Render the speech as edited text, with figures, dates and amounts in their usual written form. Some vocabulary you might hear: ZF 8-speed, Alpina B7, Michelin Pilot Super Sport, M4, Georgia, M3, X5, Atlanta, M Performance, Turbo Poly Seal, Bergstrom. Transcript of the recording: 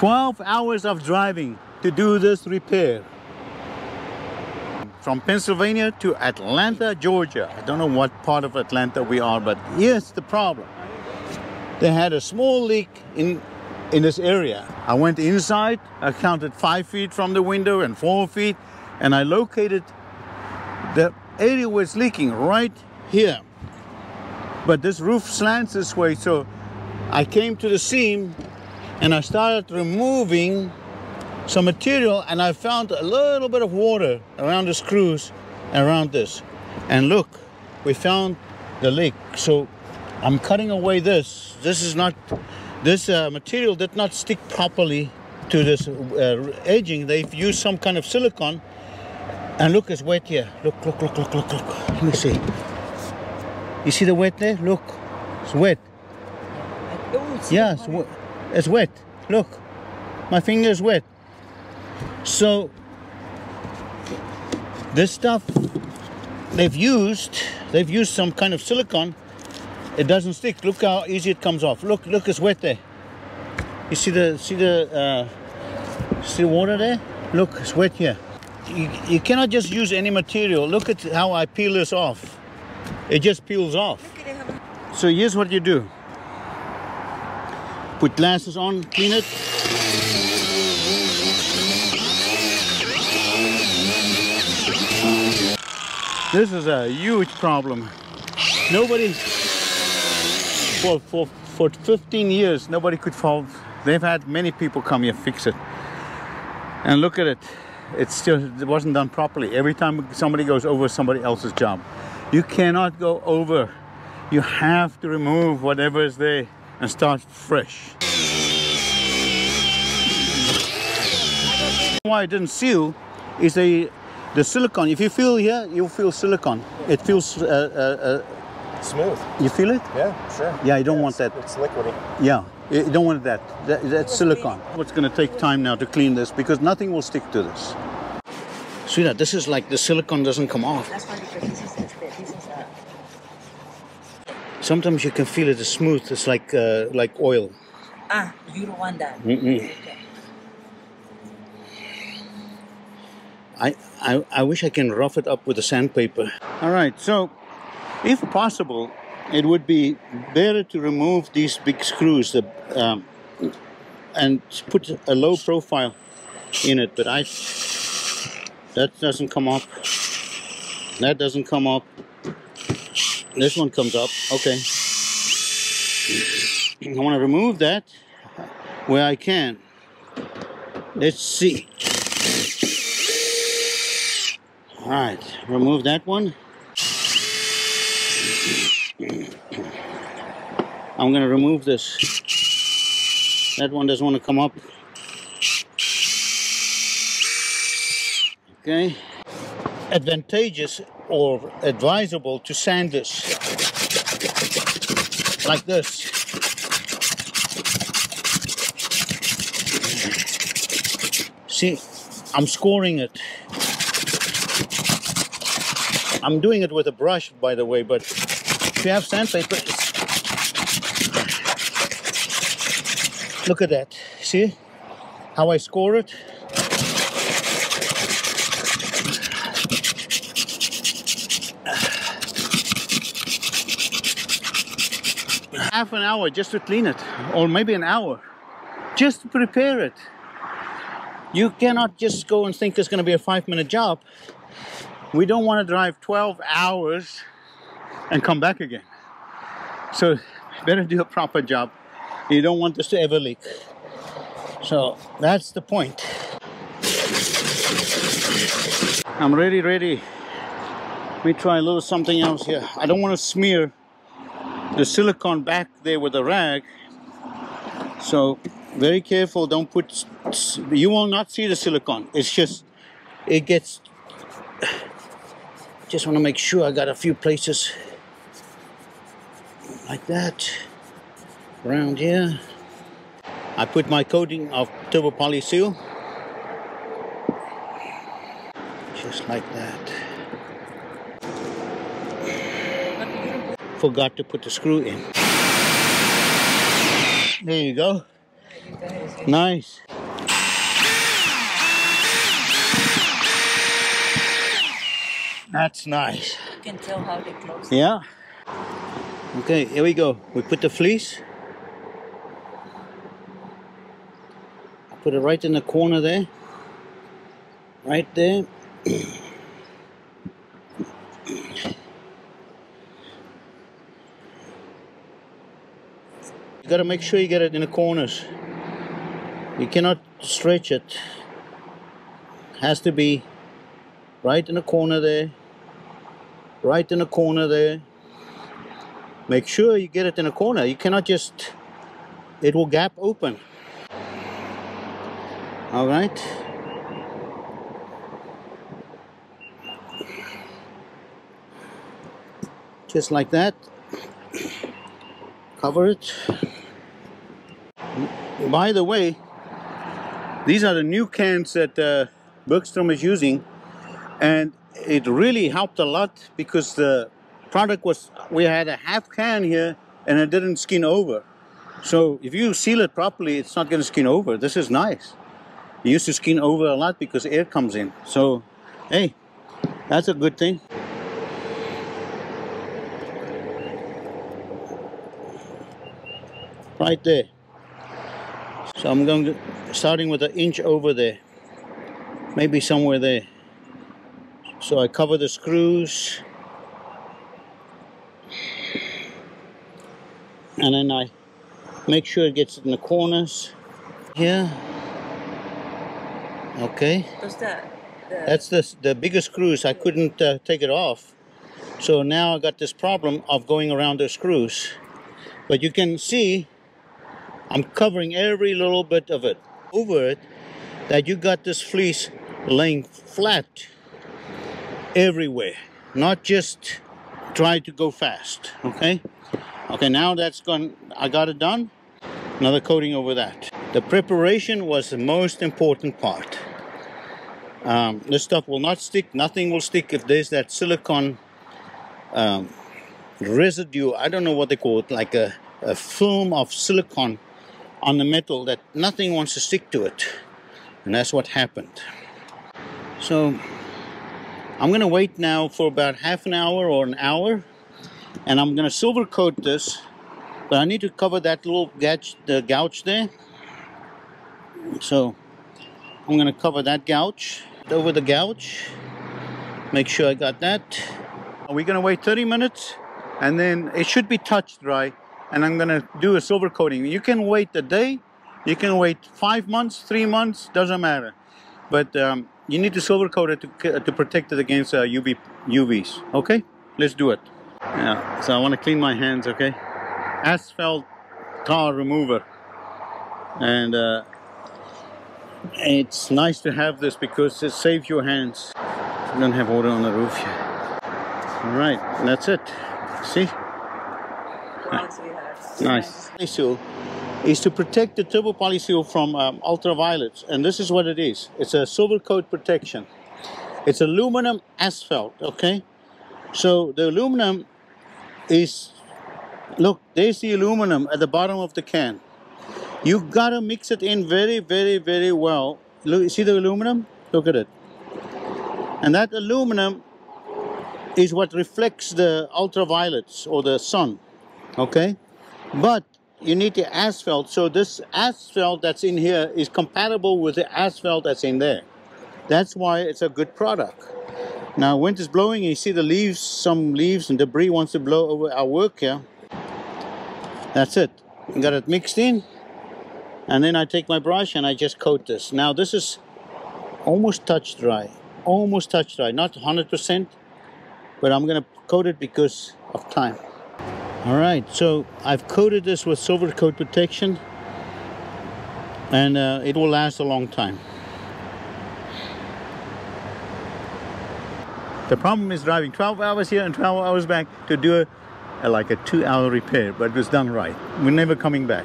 12 hours of driving to do this repair. From Pennsylvania to Atlanta, Georgia. I don't know what part of Atlanta we are, but here's the problem. They had a small leak in this area. I went inside, I counted 5 feet from the window and 4 feet, and I located the area was leaking right here. But this roof slants this way, so I came to the seam and I started removing some material, and I found a little bit of water around the screws, around this. And look, we found the leak. So I'm cutting away this. This material did not stick properly to this edging. They've used some kind of silicone. And look, it's wet here. Look, look, look, look, look, look. Let me see. You see the wet there? Look, it's wet. Yeah, it's wet. Look, my finger is wet. So this stuff they've used some kind of silicone. It doesn't stick. Look how easy it comes off. Look, look, it's wet there. You see the water there? Look, it's wet here. You cannot just use any material. Look at how I peel this off. It just peels off. So here's what you do. Put glasses on, clean it. This is a huge problem. Nobody, for 15 years, nobody could fault. They've had many people come here, fix it. And look at it. It's still, it wasn't done properly. Every time somebody goes over somebody else's job. You cannot go over. You have to remove whatever is there and start fresh. Why it didn't seal is the silicone. If you feel here, you feel silicone. It feels smooth. You feel it? Yeah, sure. Yeah, you don't want that. It's liquidy. Yeah, you don't want that. That's silicone. It's going to take time now to clean this because nothing will stick to this. Sweetheart, this is like the silicone doesn't come off. Sometimes you can feel it is smooth. It's like oil. Ah, you don't want that. Mm-mm. Okay. I wish I can rough it up with a sandpaper. All right, so if possible, it would be better to remove these big screws and put a low profile in it. But that doesn't come up. That doesn't come up. This one comes up. Okay. I want to remove that where I can. Let's see. All right, remove that one. I'm going to remove this. That one doesn't want to come up. Okay. Advantageous or advisable to sand this. Like this. See, I'm scoring it. I'm doing it with a brush, by the way, but if you have sandpaper, look at that. See how I score it? Half an hour just to clean it, or maybe an hour, just to prepare it. You cannot just go and think it's going to be a 5-minute job. We don't want to drive 12 hours and come back again. So better do a proper job. You don't want this to ever leak. So that's the point. I'm ready, ready. Let me try a little something else here. I don't want to smear the silicone back there with a rag. So very careful, don't put, you will not see the silicone. It's just, it gets, just want to make sure I got a few places like that around here. I put my coating of Turbo Poly Seal just like that. Forgot to put the screw in. There you go. Nice. That's nice. You can tell how they close. Yeah. Okay, here we go. We put the fleece. I put it right in the corner there. Right there. You gotta make sure you get it in the corners. You cannot stretch it. It has to be right in the corner there. Right in the corner there. Make sure you get it in a corner. You cannot just, it will gap open. All right. Just like that. Cover it. By the way, these are the new cans that Bergstrom is using, and it really helped a lot because the product was, we had a half can here and it didn't skin over. So if you seal it properly, it's not going to skin over. This is nice. It used to skin over a lot because air comes in. So hey, that's a good thing. Right there. So I'm going to, starting with an inch over there, maybe somewhere there. So I cover the screws. And then I make sure it gets in the corners here. Okay. What's that? That's the bigger screws. I couldn't take it off. So now I got this problem of going around the screws. But you can see I'm covering every little bit of it over it, that you got this fleece laying flat everywhere. Not just try to go fast, okay? Okay, now that's gone, I got it done. Another coating over that. The preparation was the most important part. This stuff will not stick, nothing will stick if there's that silicone residue, I don't know what they call it, like a film of silicone on the metal that nothing wants to stick to it. And that's what happened. So I'm gonna wait now for about half an hour or an hour. And I'm going to silver coat this, but I need to cover that little gouge, the gouge there. So I'm going to cover that gouge, over the gouge. Make sure I got that. We're going to wait 30 minutes and then it should be touch dry. And I'm going to do a silver coating. You can wait a day, you can wait 5 months, 3 months, doesn't matter. But you need to silver coat it to protect it against UVs. Okay, let's do it. Yeah, so I want to clean my hands, okay? Asphalt tar remover. And it's nice to have this because it saves your hands. You don't have water on the roof here. All right, that's it. See? The ones we have. Nice. Nice. Seal is to protect the Turbo Poly Seal from ultraviolets. And this is what it is. It's a silver coat protection. It's aluminum asphalt, okay? So the aluminum is, look, there's the aluminum at the bottom of the can. You gotta mix it in very, very, very well. Look, you see the aluminum? Look at it. And that aluminum is what reflects the ultraviolets or the sun, okay? But you need the asphalt, so this asphalt that's in here is compatible with the asphalt that's in there. That's why it's a good product. Now wind is blowing and you see the leaves, some leaves and debris wants to blow over our work here. That's it. Got it mixed in. And then I take my brush and I just coat this. Now this is almost touch dry. Almost touch dry. Not 100%. But I'm going to coat it because of time. Alright, so I've coated this with silver coat protection. And it will last a long time. The problem is driving 12 hours here and 12 hours back to do like a 2-hour repair, but it was done right. We're never coming back.